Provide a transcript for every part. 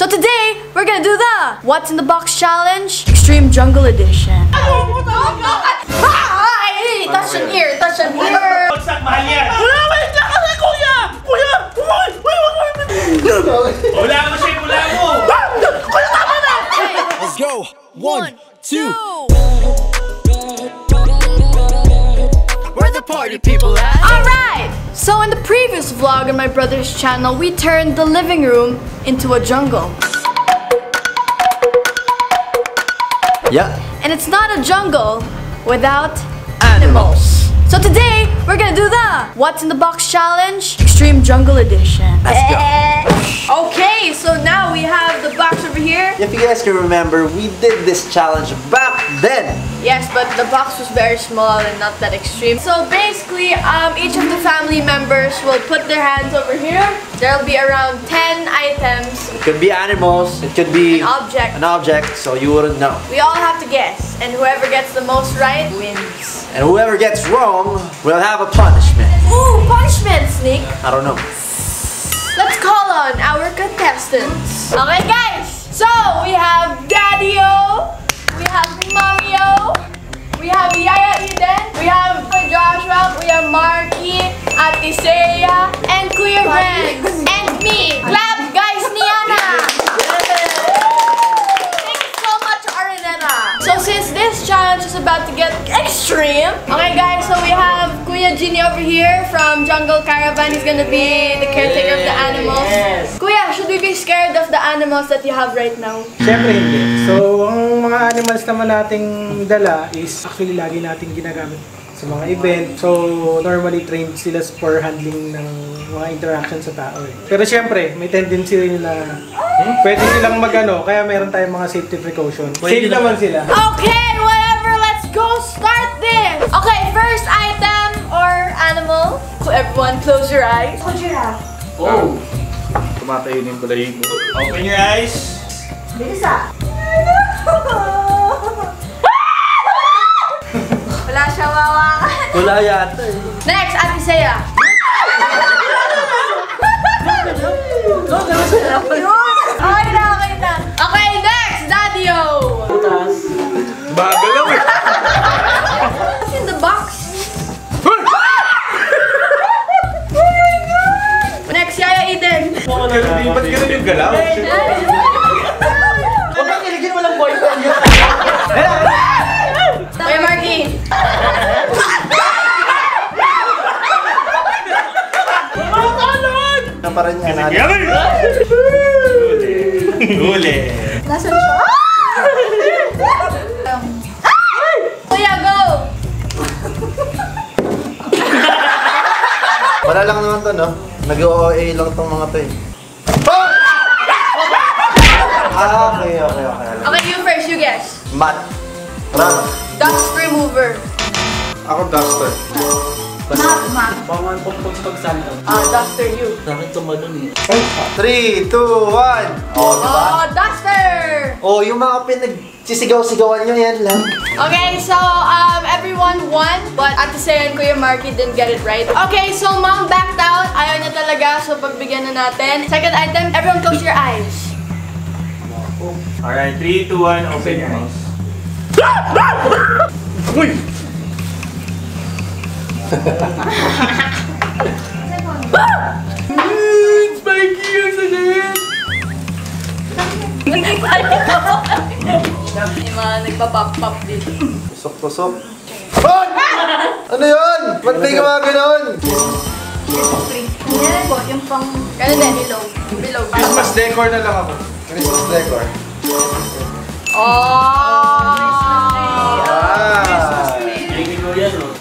So today, we're gonna do the What's in the Box Challenge Extreme Jungle Edition. Touch an ear, touch an ear. Let's go. 1, 2. Where the party people at? Alright! So in the previous vlog on my brother's channel, we turned the living room into a jungle. Yeah. And it's not a jungle without animals. So today, we're gonna do the What's in the Box Challenge Extreme Jungle Edition. Let's go. Okay, so now we have the box over here. If you guys can remember, we did this challenge back then. Yes, but the box was very small and not that extreme. So basically, each of the family members will put their hands over here. There'll be around 10 items. It could be animals. It could be an object, so you wouldn't know. We all have to guess, and whoever gets the most right wins. And whoever gets wrong will have a punishment. Ooh, punishment, Sneak. I don't know. Let's call on our contestants. Okay, guys. So we have Daddy-o. We have Mommy-o, we have Yaya Eden, we have Joshua, we have Marky, Ate Seiya, and Kuya Rex, and me, Clap Guys Niana! Thank you so much, Arenera! So since this challenge is about to get extreme, okay guys, so we have Kuya Genie over here from Jungle Caravan. He's gonna be the caretaker of the animals. Yes. Kuya, should we be scared of the animals that you have right now? Siyempre hindi. So, ang mga animals naman nating dala is actually lagi nating ginagamit sa mga event. So, normally trained sila for handling ng mga interaction sa tao. Pero siyempre, may tendency rin nila pwede silang mag-ano, kaya meron tayong mga safety precaution. Safe naman sila. Okay, whatever, let's go start this! Okay, first item or animal. So everyone, close your eyes. Close your eyes. Oh! Tumatayo din pala yun. Open your eyes. Bilis ah! Wala siya wawakan. Wala yata eh. Next, Ate Seiya. Okay na, okay na. Okay, next, Daddy-o. Bagal lang eh. What's in the box? Next, Yaya Eden. Ba't ganun yung galaw? Huwag kang kiligin walang boyfriend yun. Kuya Marky. Makakalon! Naparan niya natin. Dule! Nasaan siya? Kuya, go! Wala lang naman to, no? Nag-OA lang tong mga to eh. Okay. Okay, you first, you guess. Mat. Dust remover. Ako duster. Mat. Paman pagsanto. Duster you. Dapat tumalon eh. 3, 2, 1. Oh, diba? Oh, duster! Oh, yung mga pinag-sisigaw-sigawan nyo, yan lang. Okay, so everyone won, but Ate Seiya and Kuya Marky didn't get it right. Okay, so Mom backed out. Ayaw niya talaga, so pagbigyan na natin. Second item, everyone close your eyes. Alright, 3, 2, 1, open your eyes. Uy! Spiky ang salit! Yung mga nagpapap-pap dito. Tusok-tusok. Ano yun? Ba't di ka mga ganoon? Yan po, yung pang... Kano din, bilog. Christmas decor na lang ako. Christmas decor. Oh!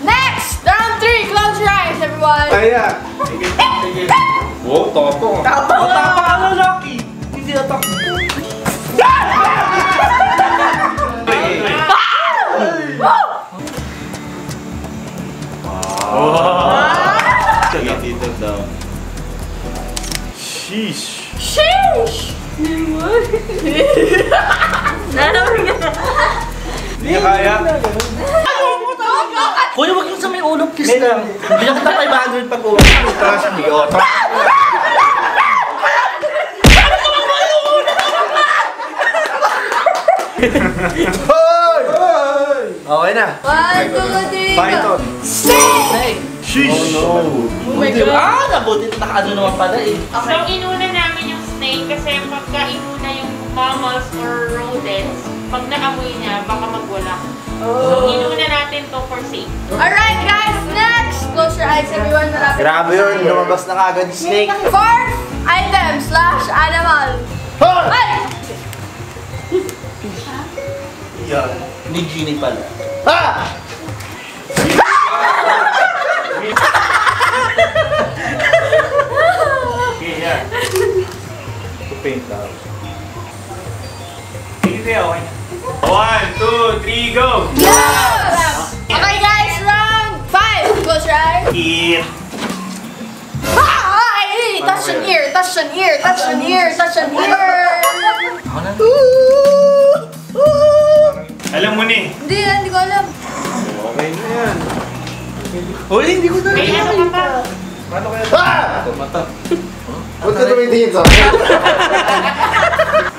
Next! Round 3! Close your eyes, everyone! Kaya! Wow, tapo! Tapo ka na, Rocky! Hindi na tapo! Sheesh! Sheesh! Hindi ka kaya? Kuya, wag yung sa may ulo, kiss lang. Hindi na kita 500 pag ulo. Trust me, oh. Ano ka bang mga ulo? Okay na. 1, 2, 3, Python. Snake! Sheesh! Oh no! Oh my God! Ah! Nabuti nakaano naman pala eh. So, inuna namin yung snake kasi pagka inuna yung mammals or rodents, pag naamoy niya, baka magwala. So, inuna natin to for safe. Alright guys! Next! Close your eyes everyone. Grabe yun! Lumabas na kagad yung snake. Fourth item slash animal. Ay! Yan. Ni Genie pala. Ah! Kaya. Paint out. Easy, okay. 1, 2, 3, go! Yes! Okay guys, round 5. Close your eyes. Yeah. Ah! Ay! Touch an ear, touch an ear, touch an ear, touch an ear! Alam mo ni? Hindi ko alam. Okay na yan. Uy, hindi ko na rin. Kaya na pa. Paano kaya? Ah! Mata. Huwag ka tumitingin sa akin.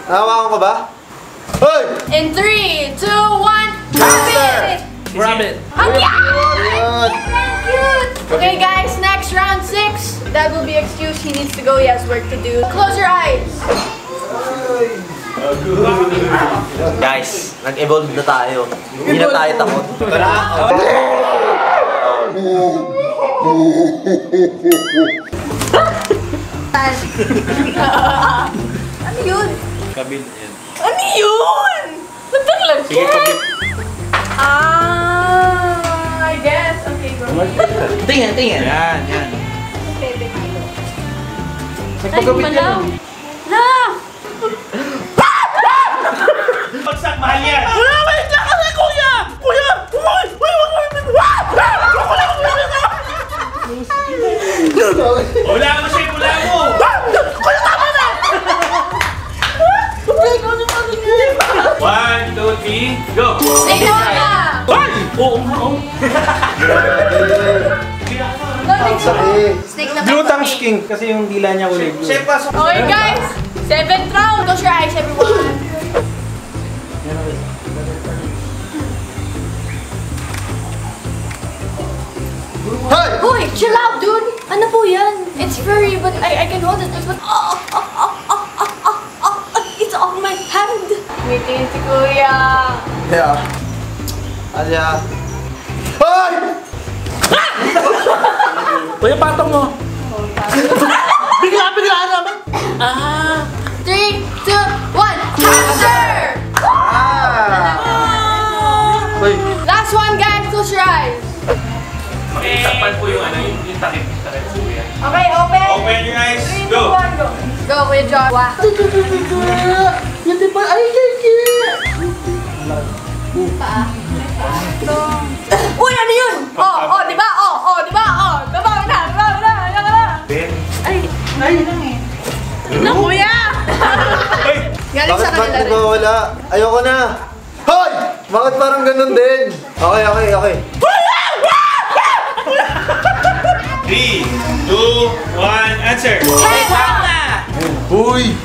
Nakawakan ko ba? Uy! In 3, 2, 1, rabbit! Rabbit! Ang cute! Okay guys, next round 6. Dad will be excused. He needs to go. He has work to do. Close your eyes. Guys, nag-evolve na tayo. Hindi na tayo takot. Ano yun? Kabin yan. Ano yun? Nagtaglagyan! Sige, kabin. Ah, I guess. Okay, go. Tingin, tingin. Yan, yan. Okay, tingin. Nagpagabit yan. La! Pagsak, mahal yan! Wala! Wait lang kasi, kuya! Kuya! Uy! Uy! Wag! Wala mo siya! Wala mo! Kuya, tama na! Kuya, ikaw na magiging! 1, 2, 3, go! Ikaw na! Uy! Oo! Pagsak eh! Blue Tongues King! Kasi yung dila niya ulit. Okay guys! 7th round! Close your eyes everyone! Hey! Boy, chill out, dude! Ano po yan? It's furry, but I can hold it. But it's on my hand. Mitin si Kuya. Yeah. Adya. Hey! Kuya, patong mo. Bigla naman. Ah. 3, 2, 1. Hamster! Ah. Last one, guys. Close your eyes. Isakpan po yung takip. Okay, open! Open yung eyes! Go! Go, Kuya John! Yung tipa! Ay, kaya! Paa. Uy, ano yun? Oh, diba? Oh, diba? Oh, nabawi na! Ay, ayun lang eh. Ano, Kuya? Galing sa kanila rin. Bakit ba wala? Ayoko na! Hoy! Bakit parang ganun din? Okay. 3, 2, 1, answer! Hayhana! Uy!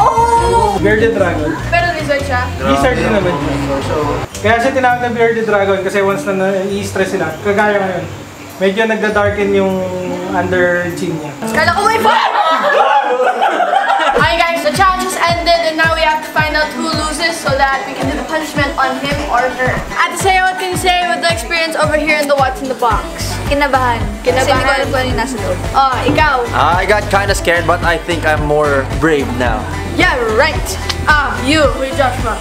Oh! Bearded Dragon. Pero lizard siya? Lizard din naman siya. Kaya siya tinawag na Bearded Dragon kasi once na i-stress sila, kagaya ngayon, medyo nagda-darken yung under chin niya. Kala ko may fun! Hi guys, the challenge has ended and now we have to find out who loses so that we can do the punishment on him or her. Ate Saya, what can you say with the experience over here in the What's in the Box? Kinabahan. Kasi hindi ko alam kung ano yung nasa loob. Oh, ikaw. I got kind of scared but I think I'm more brave now. Yeah, right. You. Who's Joshua?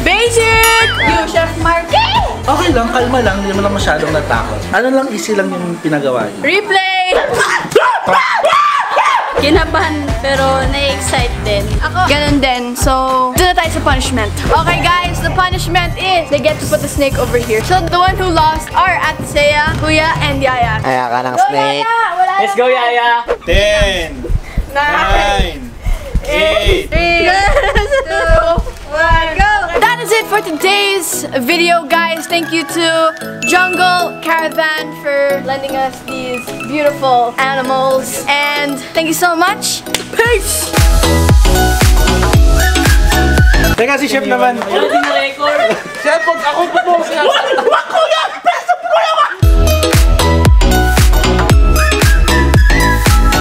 Basic! You, Chef Marky! Okay lang, kalma lang. Hindi naman lang masyadong natakot. Ano lang, easy lang yung pinagawa niyo. Replay! Kinabahan pero na-excite din. Ako, ganun din. So, doon na tayo sa punishment. Okay guys, the punishment is they get to put the snake over here. So, the one who lost are Ate Saya, Kuya, and Yaya. Kaya ka ng snake. Let's go, Yaya! 10, 9, 8, 3, 2, 1, go! That is it for today's video, guys. Thank you to Jungle Caravan for lending us these beautiful animals. And thank you so much. Peace! Teka si Chef naman. Chef, pag ako po siya.